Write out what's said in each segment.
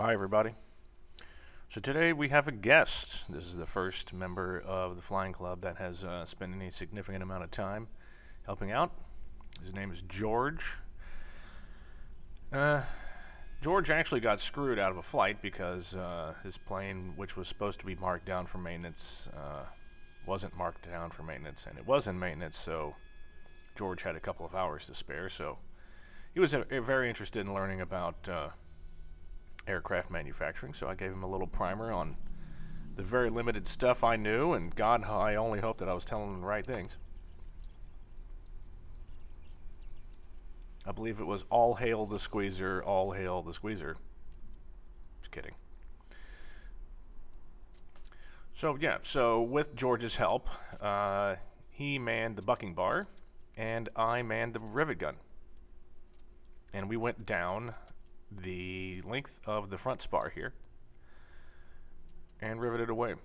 Bye, everybody. So today we have a guest. This is the first member of the Flying Club that has spent any significant amount of time helping out. His name is George. George actually got screwed out of a flight because his plane, which was supposed to be marked down for maintenance, wasn't marked down for maintenance, and it was in maintenance, so George had a couple of hours to spare, so he was very interested in learning about aircraft manufacturing, so I gave him a little primer on the very limited stuff I knew, and God, I only hope that I was telling him the right things. I believe it was All Hail the Squeezer, All Hail the Squeezer. Just kidding. So yeah, so with George's help, he manned the bucking bar, and I manned the rivet gun. And we went down the length of the front spar here and riveted away.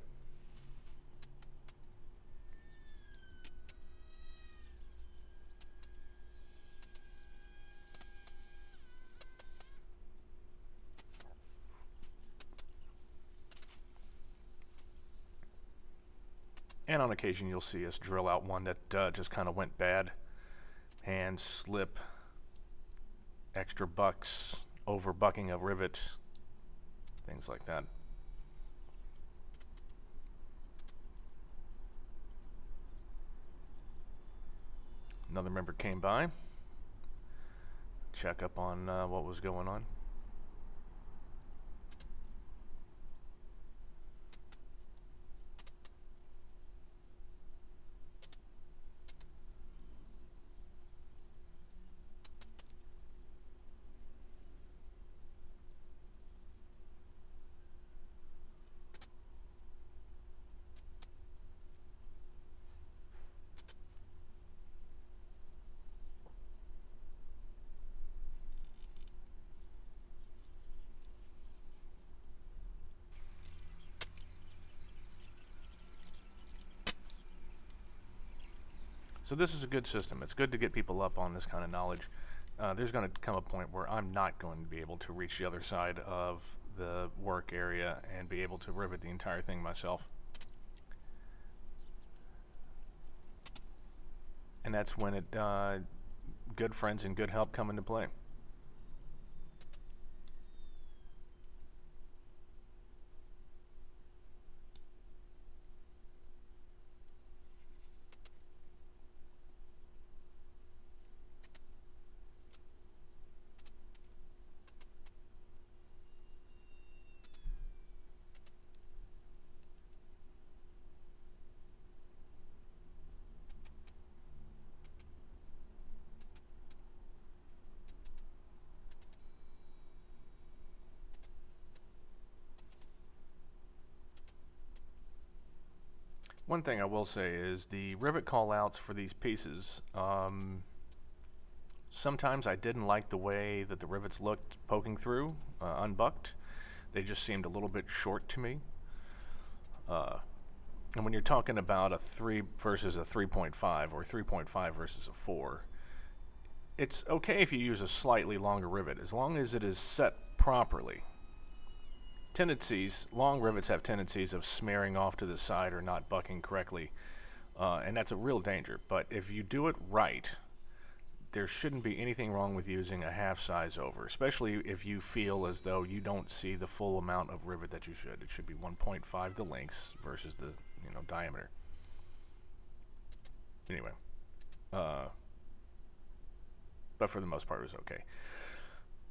And on occasion you'll see us drill out one that just kind of went bad. Hand slip, extra bucks, over bucking a rivet, things like that. Another member came by, check up on what was going on. So this is a good system. It's good to get people up on this kind of knowledge. There's going to come a point where I'm not going to be able to reach the other side of the work area and be able to rivet the entire thing myself. And that's when it good friends and good help come into play. One thing I will say is the rivet callouts for these pieces, sometimes I didn't like the way that the rivets looked poking through, unbucked. They just seemed a little bit short to me. And when you're talking about a 3 versus a 3.5 or 3.5 versus a 4, it's okay if you use a slightly longer rivet as long as it is set properly. Tendencies, long rivets have tendencies of smearing off to the side or not bucking correctly, and that's a real danger. But if you do it right, there shouldn't be anything wrong with using a half size over, especially if you feel as though you don't see the full amount of rivet that you should. It should be 1.5 the lengths versus the, you know, diameter. Anyway, but for the most part it was okay.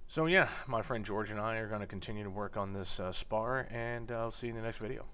So yeah, my friend George and I are going to continue to work on this spar, and I'll see you in the next video.